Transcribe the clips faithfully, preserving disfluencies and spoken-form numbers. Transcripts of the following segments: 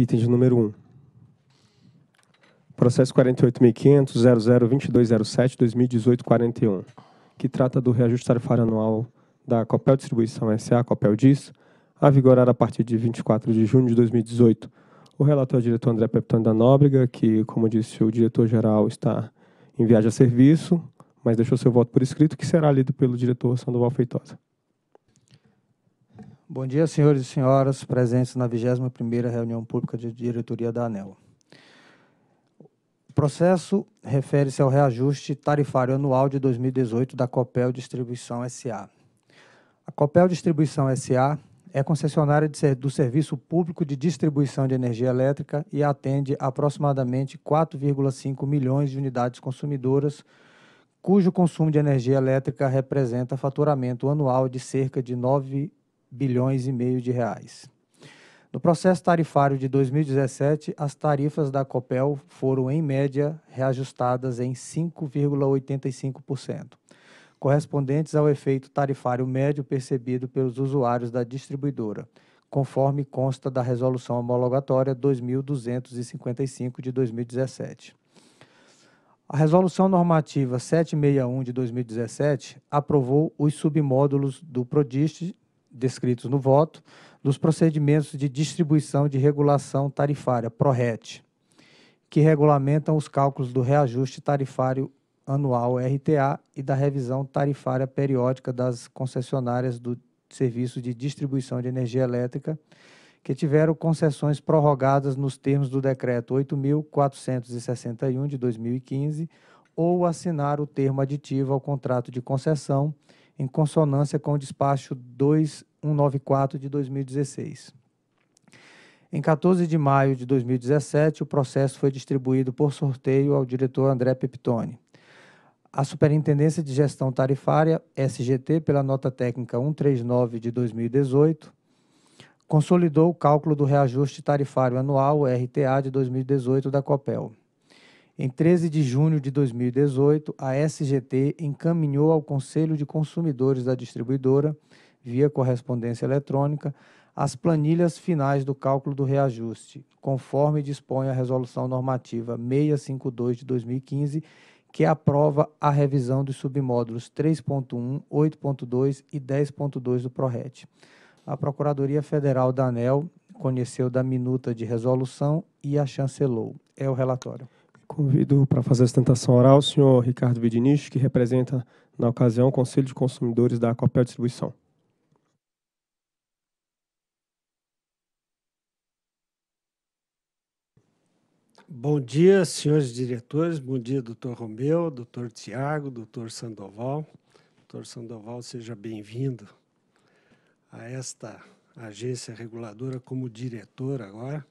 Item de número um. Processo quarenta e oito mil e quinhentos, zero zero dois dois zero sete, dois mil e dezoito, quarenta e um, que trata do reajuste tarifário anual da Copel Distribuição S A, Copel D I S, a vigorar a partir de vinte e quatro de junho de dois mil e dezoito. O relator é o diretor André Pepitone da Nóbrega, que, como disse, o diretor-geral está em viagem a serviço, mas deixou seu voto por escrito, que será lido pelo diretor Sandoval Feitosa. Bom dia, senhores e senhoras, presentes na vigésima primeira reunião pública de diretoria da ANEEL. O processo refere-se ao reajuste tarifário anual de dois mil e dezoito da Copel Distribuição S A. A Copel Distribuição S A é concessionária de, do Serviço Público de Distribuição de Energia Elétrica e atende aproximadamente quatro vírgula cinco milhões de unidades consumidoras, cujo consumo de energia elétrica representa faturamento anual de cerca de nove bilhões e meio de reais. No processo tarifário de dois mil e dezessete, as tarifas da Copel foram, em média, reajustadas em cinco vírgula oitenta e cinco por cento, correspondentes ao efeito tarifário médio percebido pelos usuários da distribuidora, conforme consta da Resolução Homologatória dois mil duzentos e cinquenta e cinco de dois mil e dezessete. A Resolução Normativa setecentos e sessenta e um de dois mil e dezessete aprovou os submódulos do PRODIST, descritos no voto, dos procedimentos de distribuição de regulação tarifária, PRORET, que regulamentam os cálculos do reajuste tarifário anual, R T A, e da revisão tarifária periódica das concessionárias do Serviço de Distribuição de Energia Elétrica, que tiveram concessões prorrogadas nos termos do Decreto oito mil quatrocentos e sessenta e um de dois mil e quinze ou assinar o termo aditivo ao contrato de concessão em consonância com o despacho dois mil cento e noventa e quatro de dois mil e dezesseis. Em quatorze de maio de dois mil e dezessete, o processo foi distribuído por sorteio ao diretor André Pepitone. A Superintendência de Gestão Tarifária, S G T, pela nota técnica cento e trinta e nove de dois mil e dezoito, consolidou o cálculo do reajuste tarifário anual, R T A, de dois mil e dezoito da Copel. Em treze de junho de dois mil e dezoito, a S G T encaminhou ao Conselho de Consumidores da distribuidora, via correspondência eletrônica, as planilhas finais do cálculo do reajuste, conforme dispõe a Resolução Normativa seiscentos e cinquenta e dois de dois mil e quinze, que aprova a revisão dos submódulos três ponto um, oito ponto dois e dez ponto dois do PRORET. A Procuradoria Federal da ANEEL conheceu da minuta de resolução e a chancelou. É o relatório. Convido para fazer a sustentação oral o senhor Ricardo Vidinich, que representa, na ocasião, o Conselho de Consumidores da Copel Distribuição. Bom dia, senhores diretores. Bom dia, doutor Romeu, doutor Tiago, doutor Sandoval. Doutor Sandoval, seja bem-vindo a esta agência reguladora como diretor agora,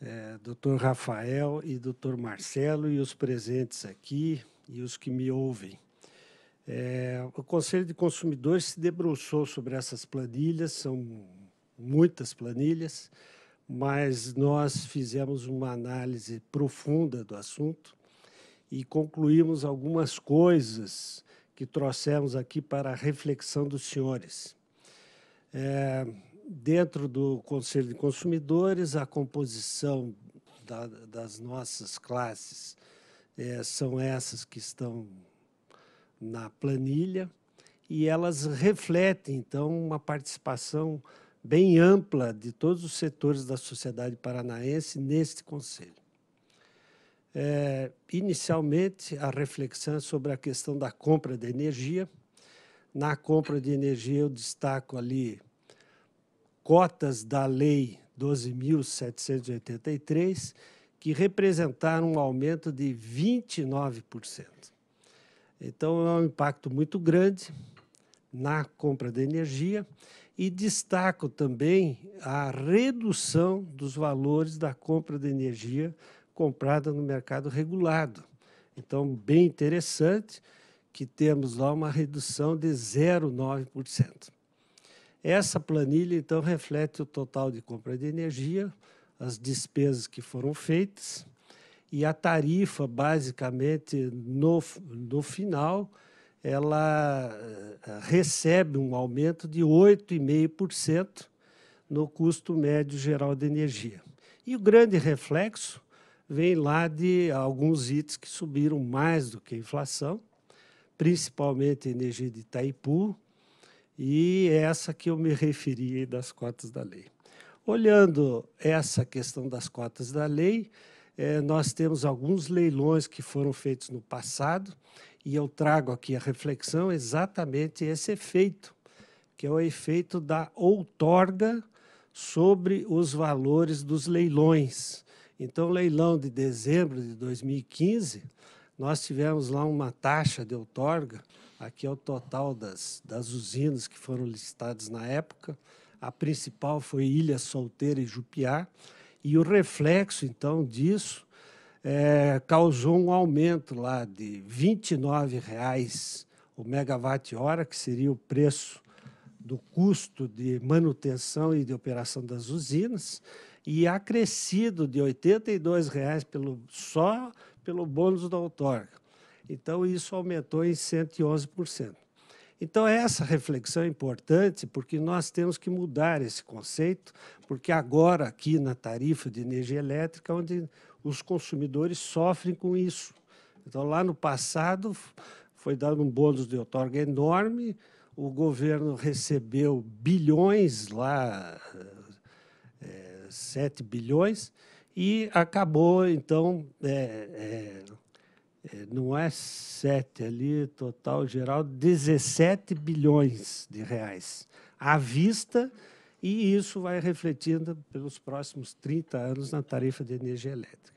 é, doutor Rafael e doutor Marcelo e os presentes aqui e os que me ouvem. É, o Conselho de Consumidores se debruçou sobre essas planilhas, são muitas planilhas, mas nós fizemos uma análise profunda do assunto e concluímos algumas coisas que trouxemos aqui para a reflexão dos senhores. É, dentro do Conselho de Consumidores, a composição da, das nossas classes é, são essas que estão na planilha e elas refletem, então, uma participação bem ampla de todos os setores da sociedade paranaense neste Conselho. É, inicialmente, a reflexão sobre a questão da compra de energia. Na compra de energia, eu destaco ali cotas da Lei doze mil setecentos e oitenta e três, que representaram um aumento de vinte e nove por cento. Então, é um impacto muito grande na compra de energia e destaco também a redução dos valores da compra de energia comprada no mercado regulado. Então, bem interessante que temos lá uma redução de zero vírgula nove por cento. Essa planilha, então, reflete o total de compra de energia, as despesas que foram feitas e a tarifa, basicamente, no, no final, ela recebe um aumento de oito vírgula cinco por cento no custo médio geral de energia. E o grande reflexo veio lá de alguns I Ts que subiram mais do que a inflação, principalmente a energia de Itaipu e essa que eu me referi das cotas da lei. Olhando essa questão das cotas da lei, eh, nós temos alguns leilões que foram feitos no passado e eu trago aqui a reflexão exatamente esse efeito, que é o efeito da outorga sobre os valores dos leilões. Então, leilão de dezembro de dois mil e quinze, nós tivemos lá uma taxa de outorga, aqui é o total das, das usinas que foram listadas na época, a principal foi Ilha Solteira e Jupiá, e o reflexo, então, disso é, causou um aumento lá de vinte e nove reais o megawatt-hora, que seria o preço do custo de manutenção e de operação das usinas, e acrescido de oitenta e dois reais pelo, só pelo bônus da outorga. Então, isso aumentou em cento e onze por cento. Então, essa reflexão é importante, porque nós temos que mudar esse conceito, porque agora, aqui na tarifa de energia elétrica, onde os consumidores sofrem com isso. Então, lá no passado, foi dado um bônus de outorga enorme, o governo recebeu bilhões lá, é, sete bilhões, e acabou, então, é, é, não é sete ali, total geral, dezessete bilhões de reais à vista, e isso vai refletindo pelos próximos trinta anos na tarifa de energia elétrica.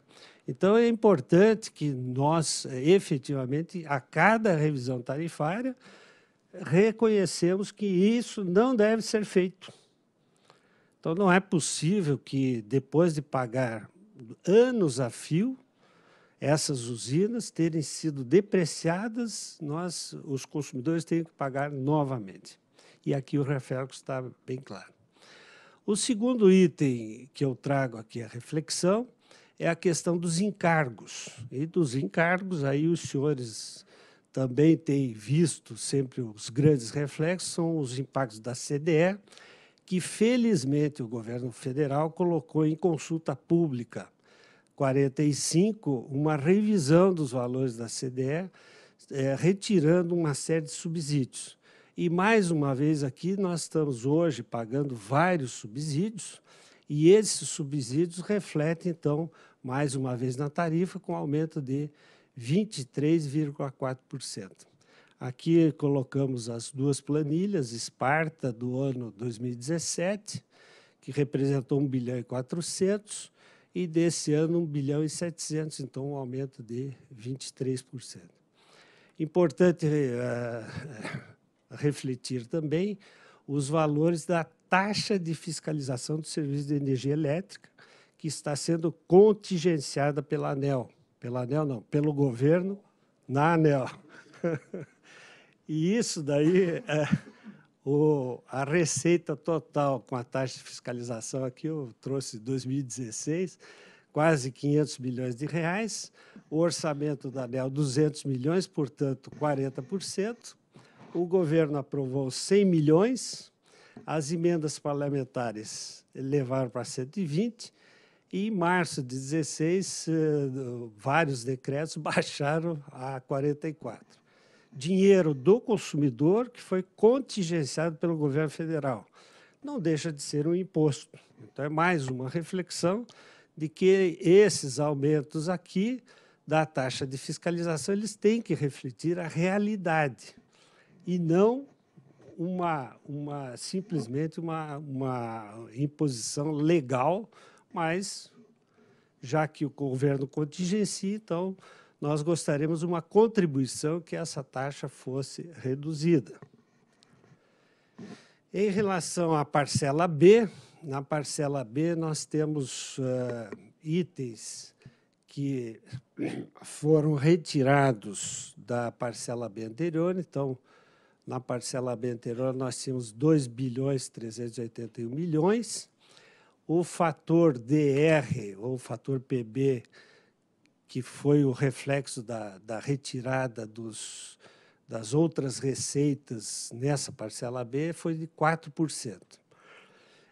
Então, é importante que nós, efetivamente, a cada revisão tarifária, reconhecemos que isso não deve ser feito. Então, não é possível que, depois de pagar anos a fio, essas usinas terem sido depreciadas, nós, os consumidores, têm que pagar novamente. E aqui o Rafael está bem claro. O segundo item que eu trago aqui a reflexão é a questão dos encargos. E dos encargos, aí os senhores também tem visto sempre os grandes reflexos, são os impactos da C D E, que, felizmente, o governo federal colocou em consulta pública quarenta e cinco, uma revisão dos valores da C D E, é, retirando uma série de subsídios. E, mais uma vez, aqui nós estamos hoje pagando vários subsídios, e esses subsídios refletem, então, mais uma vez na tarifa, com aumento de vinte e três vírgula quatro por cento. Aqui colocamos as duas planilhas, Esparta, do ano dois mil e dezessete, que representou um bilhão e quatrocentos, e desse ano um bilhão e setecentos, então um aumento de vinte e três por cento. Importante uh, refletir também os valores da taxa de fiscalização do serviço de energia elétrica, que está sendo contingenciada pela ANEEL. Pela ANEEL, não, pelo governo, na ANEEL. E isso daí, é, o, a receita total com a taxa de fiscalização aqui, eu trouxe dois mil e dezesseis, quase quinhentos bilhões de reais, o orçamento da ANEEL, duzentos milhões, portanto, quarenta por cento. O governo aprovou cem milhões, as emendas parlamentares levaram para cento e vinte, e em março de dezesseis, vários decretos baixaram a quarenta e quatro. Dinheiro do consumidor que foi contingenciado pelo governo federal. Não deixa de ser um imposto. Então, é mais uma reflexão de que esses aumentos aqui da taxa de fiscalização, eles têm que refletir a realidade e não uma, uma, simplesmente uma, uma imposição legal. Mas, já que o governo contingencia, então, nós gostaríamos de uma contribuição que essa taxa fosse reduzida. Em relação à parcela B, na parcela B nós temos uh, itens que foram retirados da parcela B anterior. Então, na parcela B anterior nós tínhamos dois bilhões trezentos e oitenta e um milhões. O fator D R, ou fator P B, que foi o reflexo da, da retirada dos, das outras receitas nessa parcela B, foi de quatro por cento.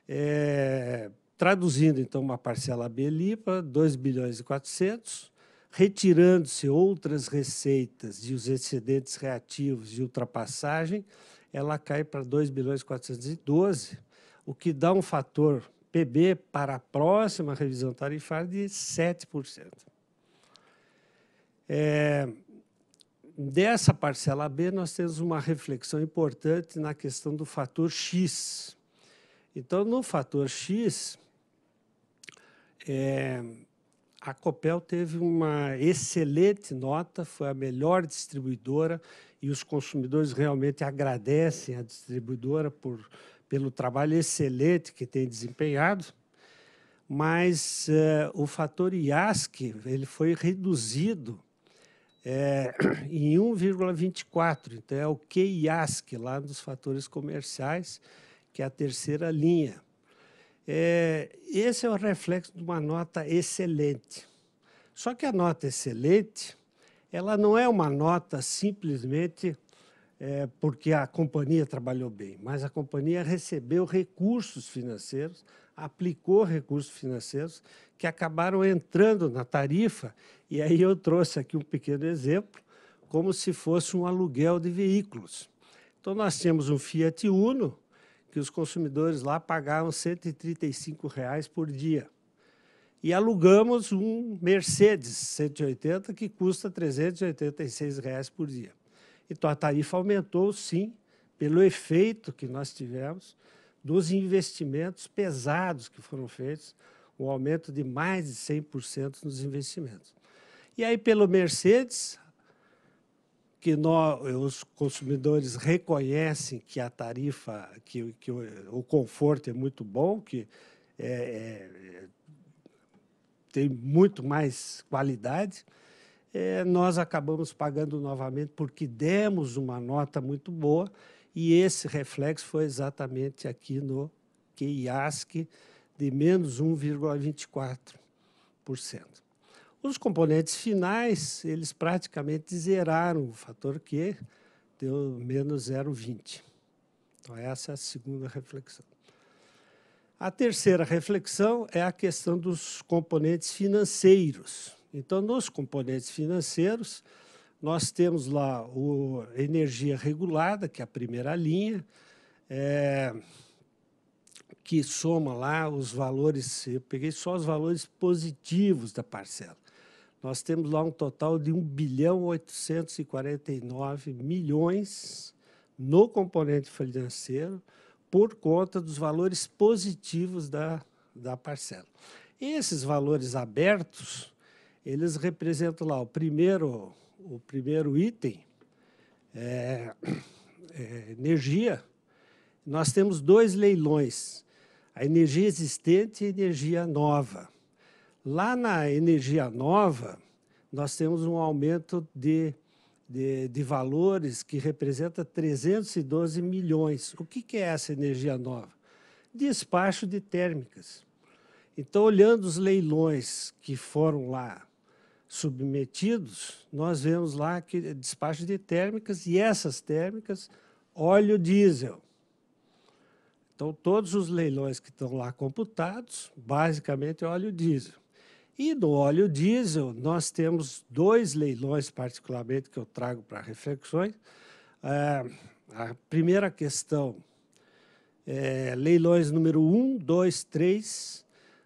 É, traduzindo, então, uma parcela B L I P A, dois bilhões e quatrocentos, retirando-se outras receitas e os excedentes reativos de ultrapassagem, ela cai para dois bilhões e quatrocentos e doze, o que dá um fator P B para a próxima revisão tarifária de sete por cento. É, dessa parcela B, nós temos uma reflexão importante na questão do fator X. Então, no fator X, é, a Copel teve uma excelente nota, foi a melhor distribuidora, e os consumidores realmente agradecem à distribuidora por, pelo trabalho excelente que tem desempenhado, mas é, o fator I A S C ele foi reduzido É, em um vírgula vinte e quatro, então é o Q I A S C, lá nos fatores comerciais, que é a terceira linha. É, esse é o reflexo de uma nota excelente. Só que a nota excelente, ela não é uma nota simplesmente é, porque a companhia trabalhou bem, mas a companhia recebeu recursos financeiros, aplicou recursos financeiros que acabaram entrando na tarifa, e aí eu trouxe aqui um pequeno exemplo, como se fosse um aluguel de veículos. Então, nós temos um Fiat Uno, que os consumidores lá pagavam cento e trinta e cinco reais por dia, e alugamos um Mercedes cento e oitenta, que custa trezentos e oitenta e seis reais por dia. Então, a tarifa aumentou, sim, pelo efeito que nós tivemos dos investimentos pesados que foram feitos, um aumento de mais de cem por cento nos investimentos. E aí, pelo Mercedes, que nós, os consumidores reconhecem que a tarifa, que, que o, o conforto é muito bom, que é, é, tem muito mais qualidade, é, nós acabamos pagando novamente porque demos uma nota muito boa, e esse reflexo foi exatamente aqui no Q I A S C, de menos um vírgula vinte e quatro por cento. Os componentes finais, eles praticamente zeraram o fator Q, deu menos zero vírgula vinte. Então, essa é a segunda reflexão. A terceira reflexão é a questão dos componentes financeiros. Então, nos componentes financeiros, nós temos lá a energia regulada, que é a primeira linha, é, que soma lá os valores, eu peguei só os valores positivos da parcela. Nós temos lá um total de um bilhão oitocentos e quarenta e nove milhões no componente financeiro por conta dos valores positivos da, da parcela. E esses valores abertos, eles representam lá o primeiro, o primeiro item, é, é, energia. Nós temos dois leilões, a energia existente e a energia nova. Lá na energia nova, nós temos um aumento de, de, de valores que representa trezentos e doze milhões. O que que é essa energia nova? Despacho de térmicas. Então, olhando os leilões que foram lá submetidos, nós vemos lá que despacho de térmicas, e essas térmicas, óleo diesel. Então, todos os leilões que estão lá computados, basicamente, é óleo diesel. E no óleo diesel, nós temos dois leilões, particularmente, que eu trago para reflexões. É, a primeira questão, é, leilões número um, dois, três,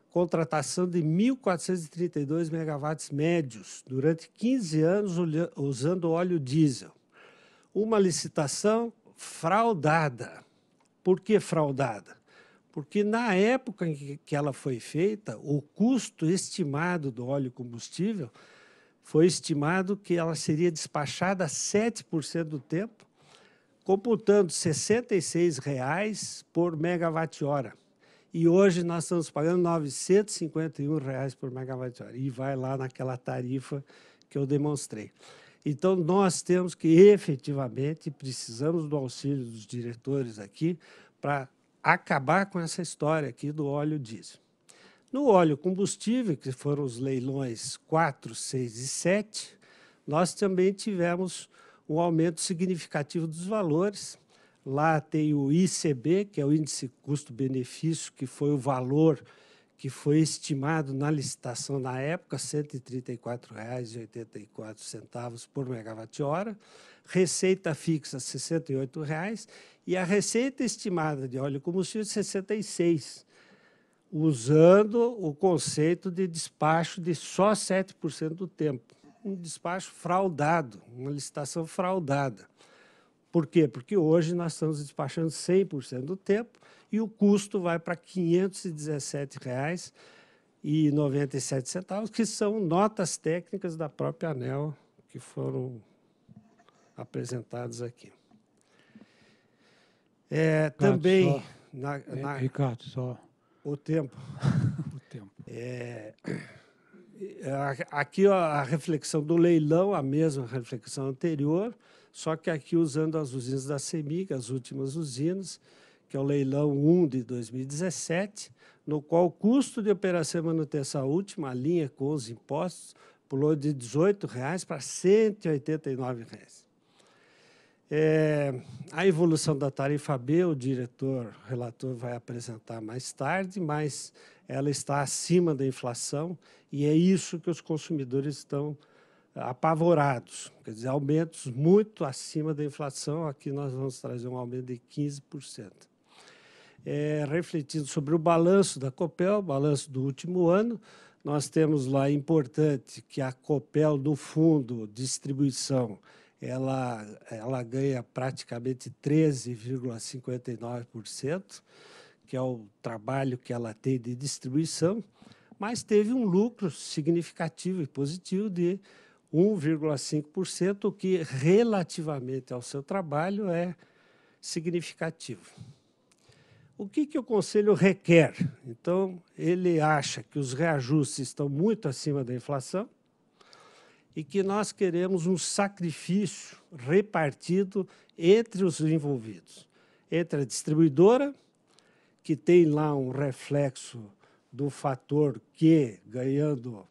contratação de mil quatrocentos e trinta e dois megawatts médios, durante quinze anos, usando óleo diesel. Uma licitação fraudada. Por que fraudada? Porque, na época em que ela foi feita, o custo estimado do óleo combustível foi estimado que ela seria despachada sete por cento do tempo, computando sessenta e seis reais por megawatt-hora. E hoje nós estamos pagando novecentos e cinquenta e um reais por megawatt-hora. E vai lá naquela tarifa que eu demonstrei. Então, nós temos que, efetivamente, precisamos do auxílio dos diretores aqui para acabar com essa história aqui do óleo diesel. No óleo combustível, que foram os leilões quatro, seis e sete, nós também tivemos um aumento significativo dos valores. Lá tem o I C B, que é o Índice Custo-Benefício, que foi o valor que foi estimado na licitação, na época, cento e trinta e quatro reais e oitenta e quatro centavos por megawatt-hora, receita fixa, sessenta e oito reais, e a receita estimada de óleo e combustível, sessenta e seis reais, usando o conceito de despacho de só sete por cento do tempo. Um despacho fraudado, uma licitação fraudada. Por quê? Porque hoje nós estamos despachando cem por cento do tempo e o custo vai para quinhentos e dezessete reais e noventa e sete centavos, que são notas técnicas da própria ANEEL que foram apresentadas aqui. É, Ricardo, também... Só, na, na, Ricardo, só... O tempo. O tempo. É, aqui ó, a reflexão do leilão, a mesma reflexão anterior, só que aqui usando as usinas da CEMIG, as últimas usinas, que é o leilão um de dois mil e dezessete, no qual o custo de operação e manutenção, a última linha com os impostos, pulou de dezoito reais para cento e oitenta e nove reais. É, a evolução da tarifa B, o diretor o relator vai apresentar mais tarde, mas ela está acima da inflação e é isso que os consumidores estão apavorados, quer dizer, aumentos muito acima da inflação. Aqui nós vamos trazer um aumento de quinze por cento. É, refletindo sobre o balanço da Copel, o balanço do último ano, nós temos lá, importante, que a Copel, no fundo, distribuição, ela, ela ganha praticamente treze vírgula cinquenta e nove por cento, que é o trabalho que ela tem de distribuição, mas teve um lucro significativo e positivo de um vírgula cinco por cento, o que, relativamente ao seu trabalho, é significativo. O que, que o Conselho requer? Então, ele acha que os reajustes estão muito acima da inflação e que nós queremos um sacrifício repartido entre os envolvidos, entre a distribuidora, que tem lá um reflexo do fator Q, ganhando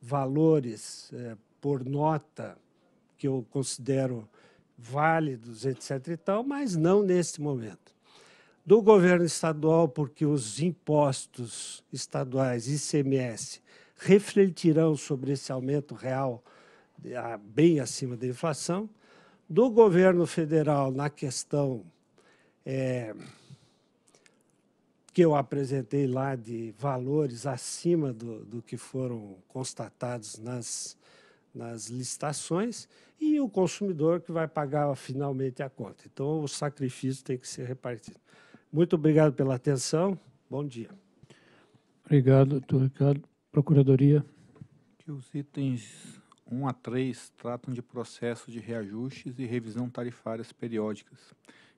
valores é, por nota, que eu considero válidos, etcétera e tal, mas não neste momento. Do governo estadual, porque os impostos estaduais, I C M S, refletirão sobre esse aumento real bem acima da inflação. Do governo federal, na questão é, que eu apresentei lá, de valores acima do, do que foram constatados nas, nas licitações, e o consumidor que vai pagar finalmente a conta. Então, o sacrifício tem que ser repartido. Muito obrigado pela atenção. Bom dia. Obrigado, doutor Ricardo. Procuradoria. Que os itens um a três tratam de processos de reajustes e revisão tarifárias periódicas,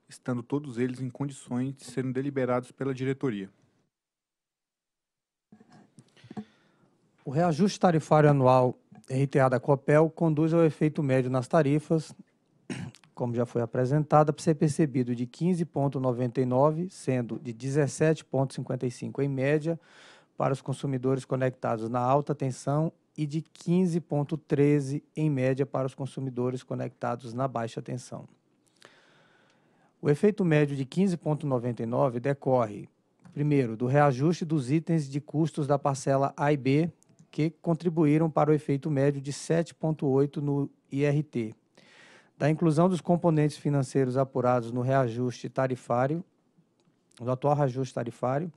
estando todos eles em condições de serem deliberados pela diretoria. O reajuste tarifário anual R T A da Copel conduz ao efeito médio nas tarifas, como já foi apresentado, para ser percebido de quinze vírgula noventa e nove, sendo de dezessete vírgula cinquenta e cinco em média para os consumidores conectados na alta tensão e de quinze vírgula treze em média para os consumidores conectados na baixa tensão. O efeito médio de quinze vírgula noventa e nove decorre, primeiro, do reajuste dos itens de custos da parcela A e B, que contribuíram para o efeito médio de sete vírgula oito no I R T, da inclusão dos componentes financeiros apurados no reajuste tarifário, no atual reajuste tarifário,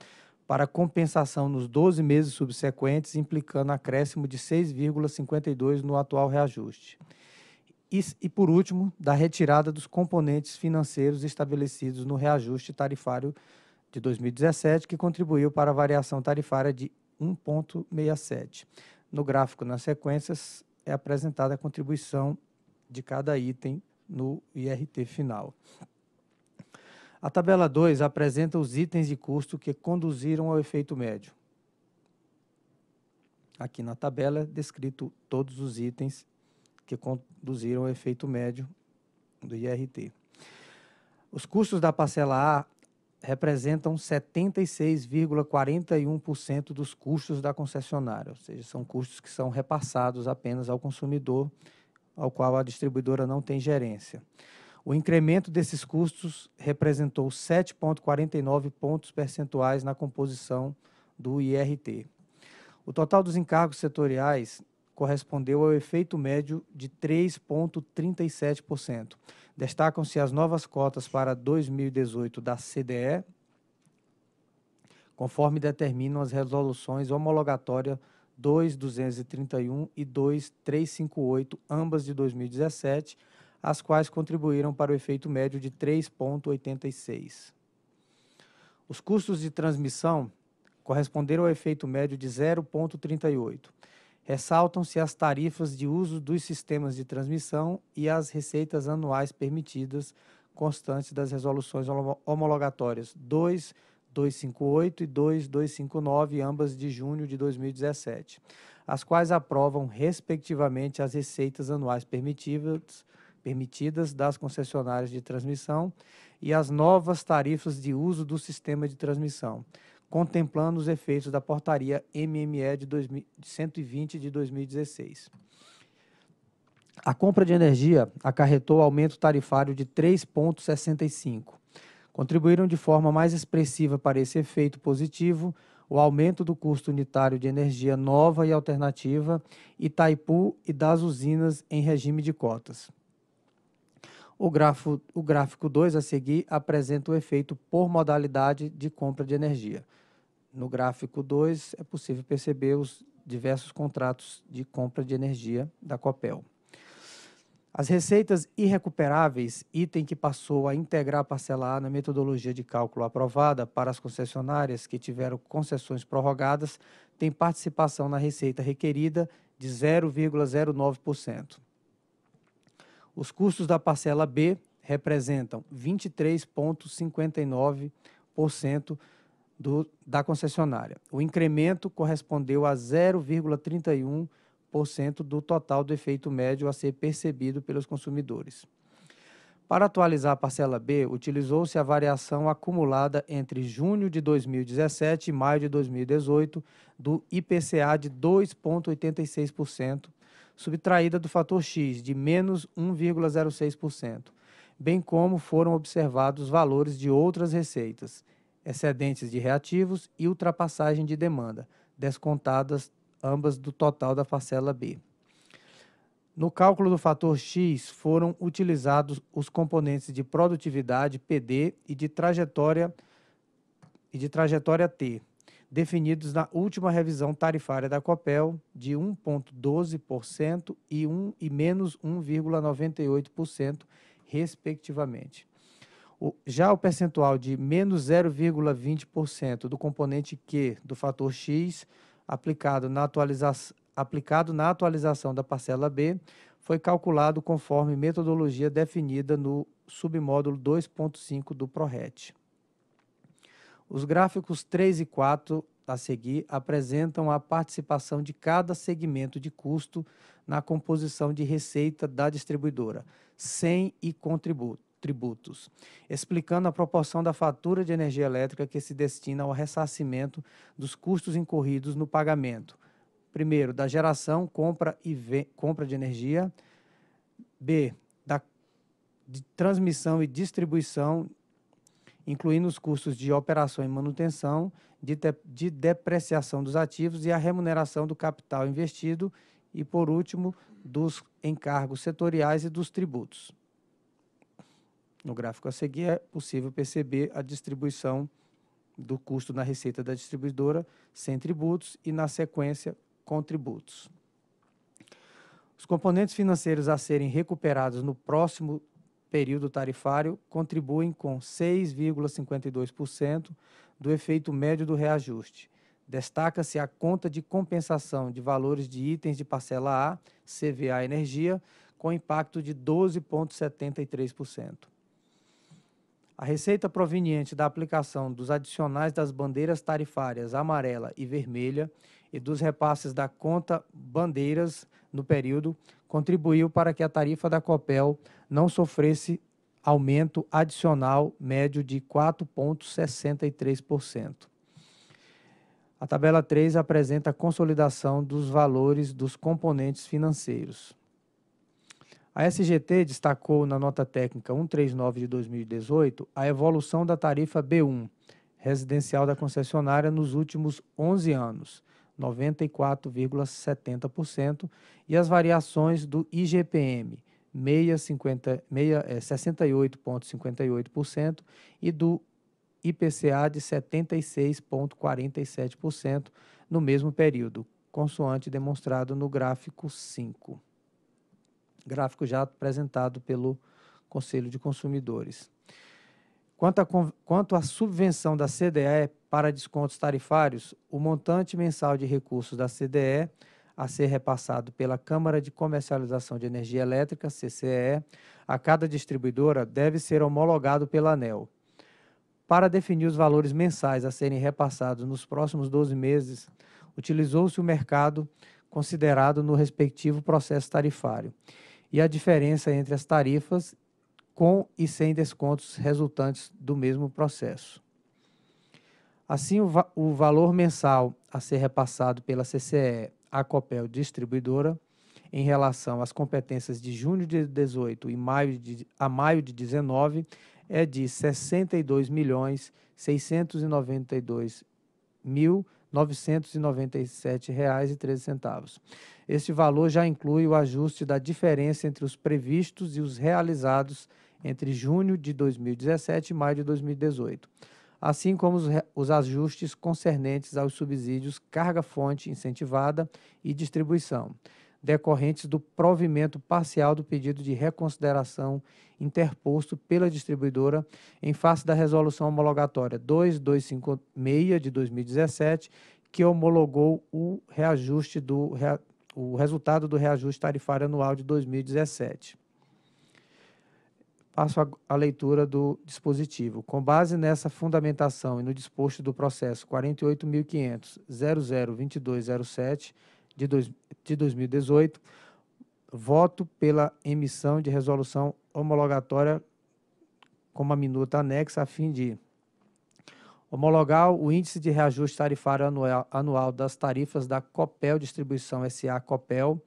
para compensação nos doze meses subsequentes, implicando acréscimo de seis vírgula cinquenta e dois no atual reajuste. E, e, por último, da retirada dos componentes financeiros estabelecidos no reajuste tarifário de dois mil e dezessete, que contribuiu para a variação tarifária de um vírgula sessenta e sete. No gráfico, nas sequências, é apresentada a contribuição de cada item no I R T final. A tabela dois apresenta os itens de custo que conduziram ao efeito médio. Aqui na tabela é descrito todos os itens que conduziram ao efeito médio do I R T. Os custos da parcela A representam setenta e seis vírgula quarenta e um por cento dos custos da concessionária, ou seja, são custos que são repassados apenas ao consumidor, ao qual a distribuidora não tem gerência. O incremento desses custos representou sete vírgula quarenta e nove pontos percentuais na composição do I R T. O total dos encargos setoriais correspondeu ao efeito médio de três vírgula trinta e sete por cento. Destacam-se as novas cotas para dois mil e dezoito da C D E, conforme determinam as resoluções homologatórias dois mil duzentos e trinta e um e dois mil trezentos e cinquenta e oito, ambas de dois mil e dezessete, as quais contribuíram para o efeito médio de três vírgula oitenta e seis por cento. Os custos de transmissão corresponderam ao efeito médio de zero vírgula trinta e oito por cento. Ressaltam-se as tarifas de uso dos sistemas de transmissão e as receitas anuais permitidas constantes das resoluções homologatórias dois mil duzentos e cinquenta e oito e dois mil duzentos e cinquenta e nove, ambas de junho de dois mil e dezessete, as quais aprovam, respectivamente, as receitas anuais permitidas, permitidas das concessionárias de transmissão e as novas tarifas de uso do sistema de transmissão, contemplando os efeitos da portaria M M E de cento e vinte de dois mil e dezesseis. A compra de energia acarretou aumento tarifário de três vírgula sessenta e cinco por cento. Contribuíram de forma mais expressiva para esse efeito positivo o aumento do custo unitário de energia nova e alternativa, Itaipu e das usinas em regime de cotas. O gráfico, o gráfico dois a seguir apresenta o efeito por modalidade de compra de energia. No gráfico dois é possível perceber os diversos contratos de compra de energia da Copel. As receitas irrecuperáveis, item que passou a integrar a parcela A na metodologia de cálculo aprovada para as concessionárias que tiveram concessões prorrogadas, tem participação na receita requerida de zero vírgula zero nove por cento. Os custos da parcela B representam vinte e três vírgula cinquenta e nove por cento do, da concessionária. O incremento correspondeu a zero vírgula trinta e um por cento do total do efeito médio a ser percebido pelos consumidores. Para atualizar a parcela B, utilizou-se a variação acumulada entre junho de dois mil e dezessete e maio de dois mil e dezoito do I P C A de dois vírgula oitenta e seis por cento, subtraída do fator X de menos um vírgula zero seis por cento, bem como foram observados valores de outras receitas, excedentes de reativos e ultrapassagem de demanda, descontadas ambas do total da parcela B. No cálculo do fator X foram utilizados os componentes de produtividade P D e de trajetória, e de trajetória T, definidos na última revisão tarifária da Copel de um vírgula doze por cento e, e menos um vírgula noventa e oito por cento, respectivamente. O, já o percentual de menos zero vírgula vinte por cento do componente Q do fator X, aplicado na, atualiza, aplicado na atualização da parcela B, foi calculado conforme metodologia definida no submódulo dois ponto cinco do PRORET. Os gráficos três e quatro a seguir apresentam a participação de cada segmento de custo na composição de receita da distribuidora, sem e contributos, explicando a proporção da fatura de energia elétrica que se destina ao ressarcimento dos custos incorridos no pagamento. Primeiro, da geração, compra e compra de energia. B, da de transmissão e distribuição, incluindo os custos de operação e manutenção, de, de, de depreciação dos ativos e a remuneração do capital investido e, por último, dos encargos setoriais e dos tributos. No gráfico a seguir é possível perceber a distribuição do custo na receita da distribuidora sem tributos e, na sequência, com tributos. Os componentes financeiros a serem recuperados no próximo período tarifário contribuem com seis vírgula cinquenta e dois por cento do efeito médio do reajuste. Destaca-se a conta de compensação de valores de itens de parcela A, C V A energia, com impacto de doze vírgula setenta e três por cento. A receita proveniente da aplicação dos adicionais das bandeiras tarifárias amarela e vermelha e dos repasses da conta bandeiras no período contribuiu para que a tarifa da Copel não sofresse aumento adicional médio de quatro vírgula sessenta e três por cento. A tabela três apresenta a consolidação dos valores dos componentes financeiros. A S G T destacou na nota técnica cento e trinta e nove de dois mil e dezoito a evolução da tarifa B um, residencial da concessionária nos últimos onze anos, noventa e quatro vírgula setenta por cento, e as variações do I G P M, sessenta e oito vírgula cinquenta e oito por cento, e do I P C A de setenta e seis vírgula quarenta e sete por cento no mesmo período, consoante demonstrado no gráfico cinco. Gráfico já apresentado pelo Conselho de Consumidores. Quanto à, quanto à subvenção da C D E para descontos tarifários, o montante mensal de recursos da C D E a ser repassado pela Câmara de Comercialização de Energia Elétrica, C C E E, a cada distribuidora deve ser homologado pela ANEEL. Para definir os valores mensais a serem repassados nos próximos doze meses, utilizou-se o mercado considerado no respectivo processo tarifário e a diferença entre as tarifas com e sem descontos resultantes do mesmo processo. Assim, o, va o valor mensal a ser repassado pela C C E E à Copel Distribuidora em relação às competências de junho de dezoito e maio de, a maio de dezenove é de sessenta e dois milhões, seiscentos e noventa e dois mil, novecentos e noventa e sete reais e treze centavos. Este valor já inclui o ajuste da diferença entre os previstos e os realizados entre junho de dois mil e dezessete e maio de dois mil e dezoito, assim como os, os ajustes concernentes aos subsídios carga-fonte incentivada e distribuição, decorrentes do provimento parcial do pedido de reconsideração interposto pela distribuidora em face da resolução homologatória dois mil duzentos e cinquenta e seis de dois mil e dezessete, que homologou o, reajuste do, o resultado do reajuste tarifário anual de dois mil e dezessete. Passo a, a leitura do dispositivo. Com base nessa fundamentação e no disposto do processo quarenta e oito mil quinhentos ponto zero zero dois dois zero sete, de dois mil e dezoito, voto pela emissão de resolução homologatória como a minuta anexa a fim de homologar o índice de reajuste tarifário anual, anual das tarifas da Copel Distribuição S A Copel,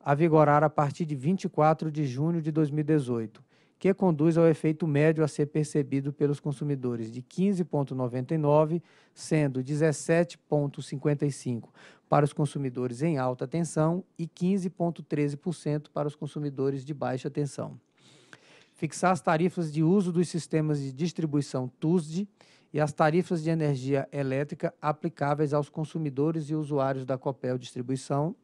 a vigorar a partir de vinte e quatro de junho de dois mil e dezoito, que conduz ao efeito médio a ser percebido pelos consumidores de quinze vírgula noventa e nove, sendo dezessete vírgula cinquenta e cinco por cento para os consumidores em alta tensão e quinze vírgula treze por cento para os consumidores de baixa tensão. Fixar as tarifas de uso dos sistemas de distribuição T U S D e as tarifas de energia elétrica aplicáveis aos consumidores e usuários da Copel Distribuição.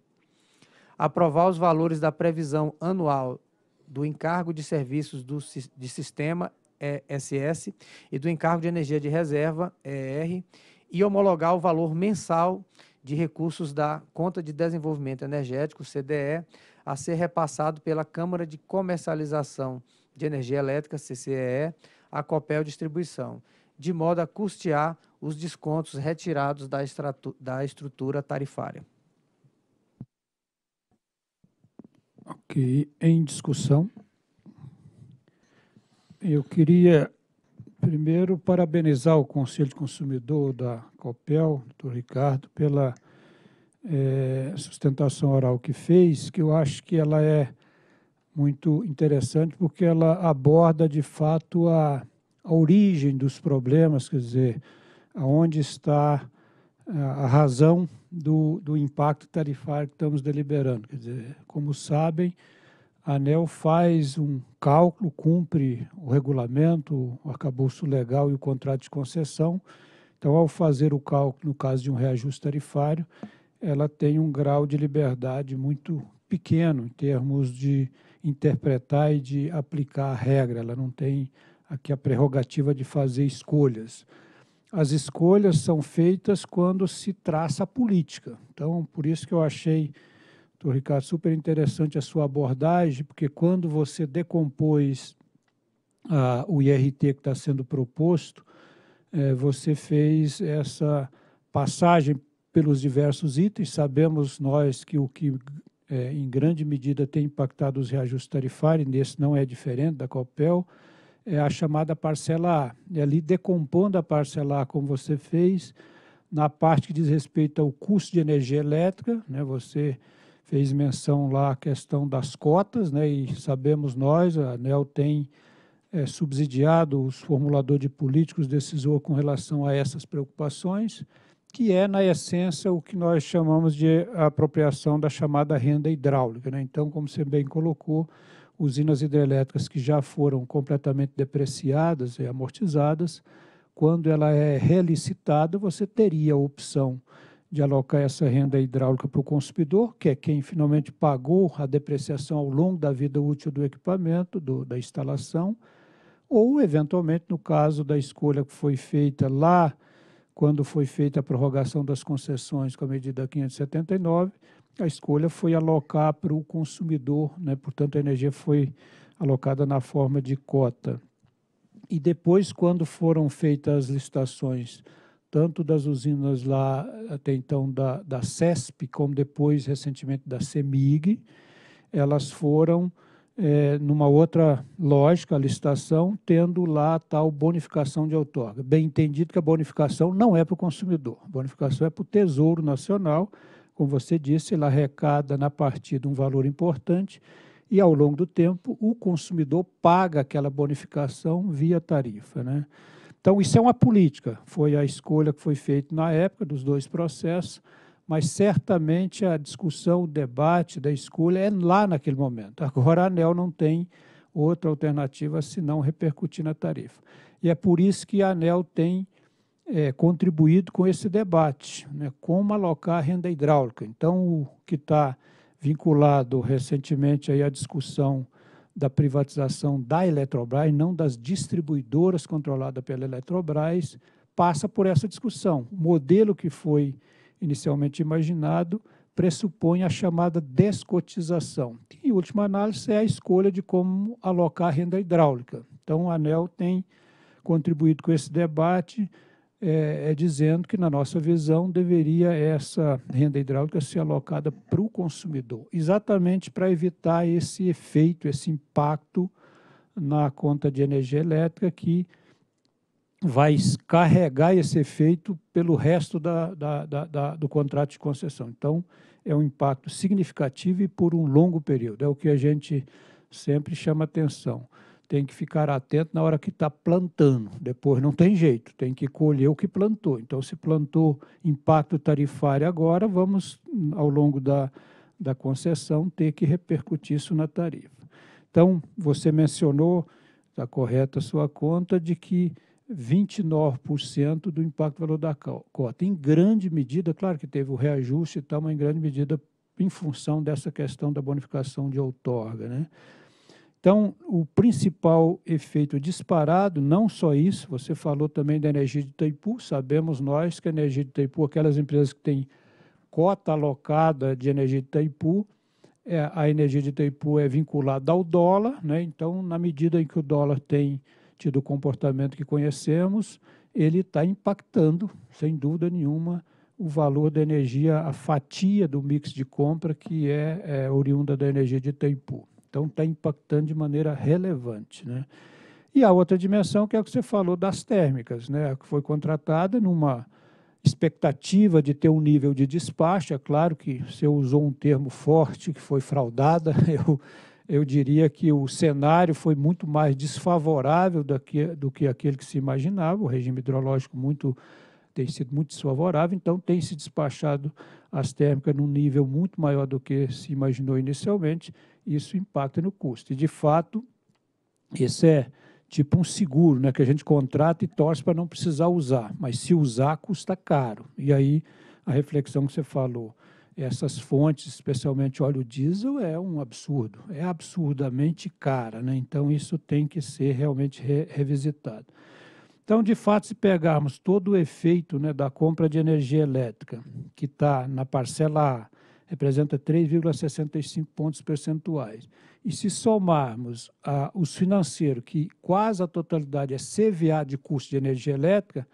Aprovar os valores da previsão anual do encargo de serviços do, de sistema, E S S, e do encargo de energia de reserva, E R, e homologar o valor mensal de recursos da Conta de Desenvolvimento Energético, C D E, a ser repassado pela Câmara de Comercialização de Energia Elétrica, C C E E, à Copel Distribuição, de modo a custear os descontos retirados da, da estrutura tarifária. Ok, em discussão. Eu queria primeiro parabenizar o Conselho de Consumidor da Copel, do Ricardo, pela é, sustentação oral que fez, que eu acho que ela é muito interessante, porque ela aborda, de fato, a, a origem dos problemas, quer dizer, aonde está a razão do, do impacto tarifário que estamos deliberando. Quer dizer, como sabem, a ANEEL faz um cálculo, cumpre o regulamento, o arcabouço legal e o contrato de concessão. Então, ao fazer o cálculo, no caso de um reajuste tarifário, ela tem um grau de liberdade muito pequeno em termos de interpretar e de aplicar a regra. Ela não tem aqui a prerrogativa de fazer escolhas. As escolhas são feitas quando se traça a política. Então, por isso que eu achei, doutor Ricardo, super interessante a sua abordagem, porque quando você decompôs ah, o I R T que está sendo proposto, eh, você fez essa passagem pelos diversos itens. Sabemos nós que o que, eh, em grande medida, tem impactado os reajustes tarifários, nesse não é diferente da Copel, é a chamada parcela A. E ali, decompondo a parcela A, como você fez, na parte que diz respeito ao custo de energia elétrica, né, você fez menção lá a questão das cotas, né, e sabemos nós, a ANEEL tem é, subsidiado, os formuladores de políticos decisor com relação a essas preocupações, que é, na essência, o que nós chamamos de apropriação da chamada renda hidráulica, né? Então, como você bem colocou, usinas hidrelétricas que já foram completamente depreciadas e amortizadas, quando ela é relicitada, você teria a opção de alocar essa renda hidráulica para o consumidor, que é quem finalmente pagou a depreciação ao longo da vida útil do equipamento, do, da instalação, ou, eventualmente, no caso da escolha que foi feita lá, quando foi feita a prorrogação das concessões com a medida quinhentos e setenta e nove, a escolha foi alocar para o consumidor, né? Portanto, a energia foi alocada na forma de cota. E depois, quando foram feitas as licitações, tanto das usinas lá, até então, da, da C E S P, como depois, recentemente, da CEMIG, elas foram, é, numa outra lógica, a licitação, tendo lá a tal bonificação de outorga. Bem entendido que a bonificação não é para o consumidor, a bonificação é para o Tesouro Nacional. Como você disse, ela arrecada na partida um valor importante e, ao longo do tempo, o consumidor paga aquela bonificação via tarifa, né? Então, isso é uma política, foi a escolha que foi feita na época dos dois processos, mas certamente a discussão, o debate da escolha é lá naquele momento. Agora a ANEEL não tem outra alternativa senão repercutir na tarifa. E é por isso que a ANEEL tem é, contribuído com esse debate, né, como alocar a renda hidráulica. Então, o que está vinculado recentemente aí à discussão da privatização da Eletrobras, não das distribuidoras controladas pela Eletrobras, passa por essa discussão. O modelo que foi inicialmente imaginado pressupõe a chamada descotização. E, em última análise, é a escolha de como alocar a renda hidráulica. Então, a ANEEL tem contribuído com esse debate, é, é dizendo que, na nossa visão, deveria essa renda hidráulica ser alocada para o consumidor, exatamente para evitar esse efeito, esse impacto na conta de energia elétrica que vai carregar esse efeito pelo resto da, da, da, da, do contrato de concessão. Então, é um impacto significativo e por um longo período. É o que a gente sempre chama atenção. Tem que ficar atento na hora que está plantando. Depois não tem jeito, tem que colher o que plantou. Então, se plantou impacto tarifário agora, vamos, ao longo da, da concessão, ter que repercutir isso na tarifa. Então, você mencionou, está correta a sua conta, de que vinte e nove por cento do impacto valor da cota. Em grande medida, claro que teve o reajuste e tal, mas em grande medida em função dessa questão da bonificação de outorga, né? Então, o principal efeito disparado, não só isso, você falou também da energia de Itaipu, sabemos nós que a energia de Itaipu, aquelas empresas que têm cota alocada de energia de Itaipu, é, a energia de Itaipu é vinculada ao dólar, né? Então, na medida em que o dólar tem tido o comportamento que conhecemos, ele está impactando, sem dúvida nenhuma, o valor da energia, a fatia do mix de compra que é, é oriunda da energia de Itaipu. Então, está impactando de maneira relevante, né? E a outra dimensão, que é o que você falou das térmicas, né? Que foi contratada numa expectativa de ter um nível de despacho. É claro que você usou um termo forte, que foi fraudada. Eu, eu diria que o cenário foi muito mais desfavorável do que, do que aquele que se imaginava. O regime hidrológico muito, tem sido muito desfavorável, então tem se despachado as térmicas num nível muito maior do que se imaginou inicialmente. Isso impacta no custo. E, de fato, esse é tipo um seguro, né, que a gente contrata e torce para não precisar usar. Mas, se usar, custa caro. E aí, a reflexão que você falou, essas fontes, especialmente óleo diesel, é um absurdo. É absurdamente cara, né? Então, isso tem que ser realmente re- revisitado. Então, de fato, se pegarmos todo o efeito, né, da compra de energia elétrica, que está na parcela A, representa três vírgula sessenta e cinco pontos percentuais. E se somarmos a, os financeiros, que quase a totalidade é C V A de custo de energia elétrica,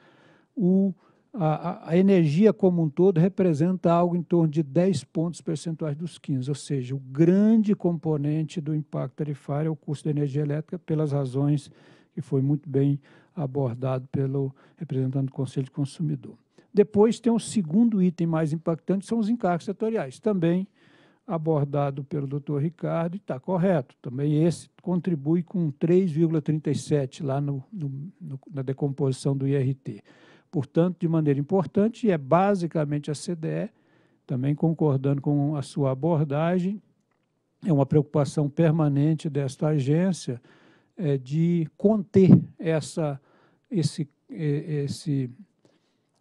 o, a, a energia como um todo representa algo em torno de dez pontos percentuais dos quinze, ou seja, o grande componente do impacto tarifário é o custo da energia elétrica, pelas razões que foi muito bem abordado pelo representante do Conselho de Consumidor. Depois tem um segundo item mais impactante, são os encargos setoriais. Também abordado pelo doutor Ricardo, e está correto. Também esse contribui com três vírgula trinta e sete lá no, no, no, na decomposição do I R T. Portanto, de maneira importante, é basicamente a C D E, também concordando com a sua abordagem, é uma preocupação permanente desta agência é, de conter essa, esse, esse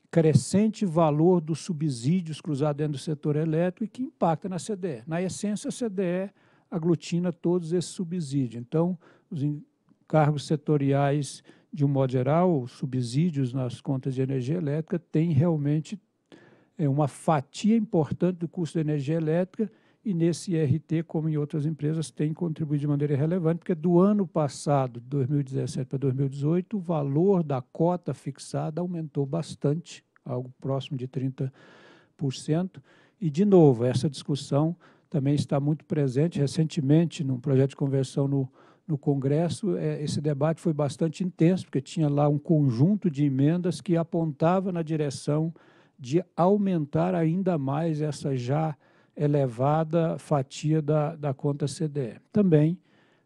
crescente valor dos subsídios cruzados dentro do setor elétrico e que impacta na C D E. Na essência, a C D E aglutina todos esses subsídios. Então, os encargos setoriais, de um modo geral, os subsídios nas contas de energia elétrica têm realmente é, uma fatia importante do custo da energia elétrica e nesse I R T, como em outras empresas, tem contribuído de maneira relevante, porque do ano passado, de dois mil e dezessete para dois mil e dezoito, o valor da cota fixada aumentou bastante, algo próximo de trinta por cento. E, de novo, essa discussão também está muito presente. Recentemente, num projeto de conversão no, no Congresso, é, esse debate foi bastante intenso, porque tinha lá um conjunto de emendas que apontava na direção de aumentar ainda mais essa já elevada fatia da, da conta C D E. Também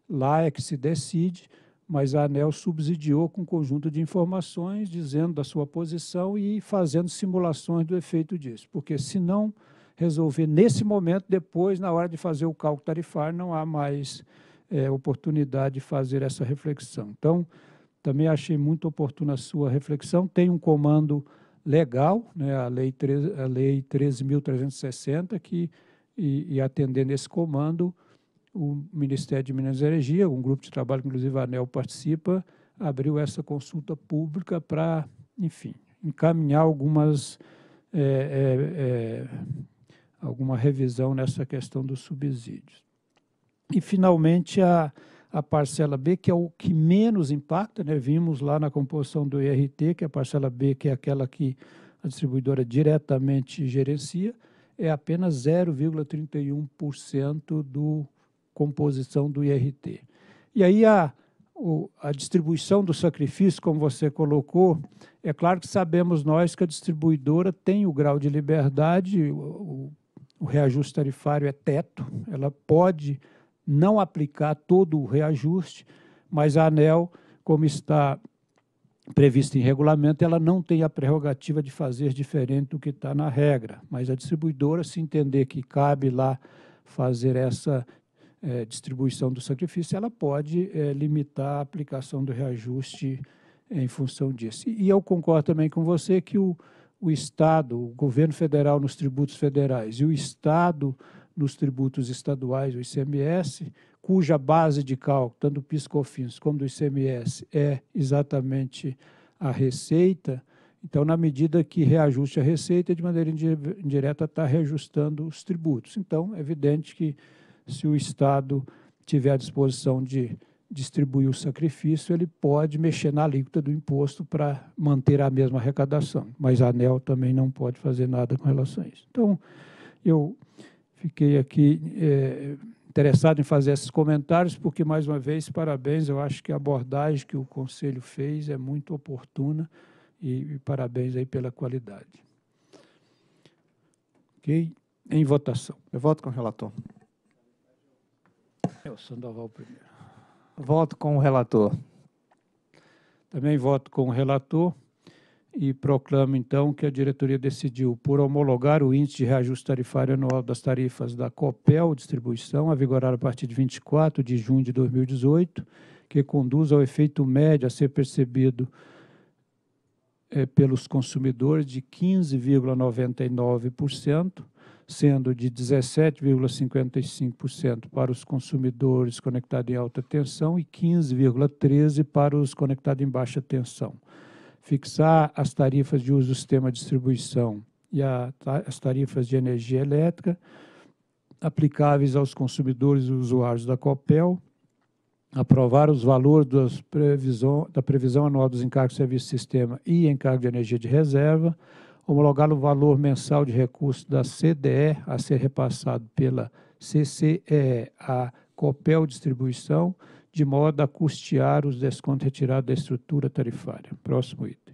lá é que se decide, mas a ANEEL subsidiou com um conjunto de informações, dizendo da sua posição e fazendo simulações do efeito disso, porque se não resolver nesse momento, depois, na hora de fazer o cálculo tarifário, não há mais é, oportunidade de fazer essa reflexão. Então, também achei muito oportuna a sua reflexão, tem um comando legal, né, a Lei treze mil trezentos e sessenta, que, e, e atendendo esse comando, o Ministério de Minas e Energia, um grupo de trabalho que, inclusive, a ANEEL participa, abriu essa consulta pública para, enfim, encaminhar algumas, é, é, é, alguma revisão nessa questão dos subsídios. E, finalmente, a, a parcela B, que é o que menos impacta, né? Vimos lá na composição do I R T, que a parcela B, que é aquela que a distribuidora diretamente gerencia, é apenas zero vírgula trinta e um por cento da composição do I R T. E aí a, a distribuição do sacrifício, como você colocou, é claro que sabemos nós que a distribuidora tem o grau de liberdade, o, o reajuste tarifário é teto, ela pode não aplicar todo o reajuste, mas a ANEEL, como está prevista em regulamento, ela não tem a prerrogativa de fazer diferente do que está na regra, mas a distribuidora, se entender que cabe lá fazer essa é, distribuição do sacrifício, ela pode é, limitar a aplicação do reajuste em função disso. E eu concordo também com você que o, o Estado, o governo federal nos tributos federais e o Estado nos tributos estaduais, o I C M S, cuja base de cálculo, tanto do PIS/COFINS como do I C M S, é exatamente a receita. Então, na medida que reajuste a receita, de maneira indireta está reajustando os tributos. Então, é evidente que se o Estado tiver à disposição de distribuir o sacrifício, ele pode mexer na alíquota do imposto para manter a mesma arrecadação. Mas a ANEEL também não pode fazer nada com relação a isso. Então, eu fiquei aqui é, interessado em fazer esses comentários, porque, mais uma vez, parabéns. Eu acho que a abordagem que o Conselho fez é muito oportuna e, e parabéns aí pela qualidade. Ok? Em votação. Eu voto com o relator. É o Sandoval primeiro. Voto com o relator. Também voto com o relator. E proclamo, então, que a diretoria decidiu por homologar o índice de reajuste tarifário anual das tarifas da Copel Distribuição, a vigorar a partir de vinte e quatro de junho de dois mil e dezoito, que conduz ao efeito médio a ser percebido é, pelos consumidores de quinze vírgula noventa e nove por cento, sendo de dezessete vírgula cinquenta e cinco por cento para os consumidores conectados em alta tensão e quinze vírgula treze por cento para os conectados em baixa tensão. Fixar as tarifas de uso do sistema de distribuição e a, as tarifas de energia elétrica aplicáveis aos consumidores e usuários da Copel, aprovar os valores das previsão, da previsão anual dos encargos de serviço de sistema e encargo de energia de reserva, homologar o valor mensal de recursos da C D E a ser repassado pela C C E E à Copel Distribuição, de modo a custear os descontos retirados da estrutura tarifária. Próximo item.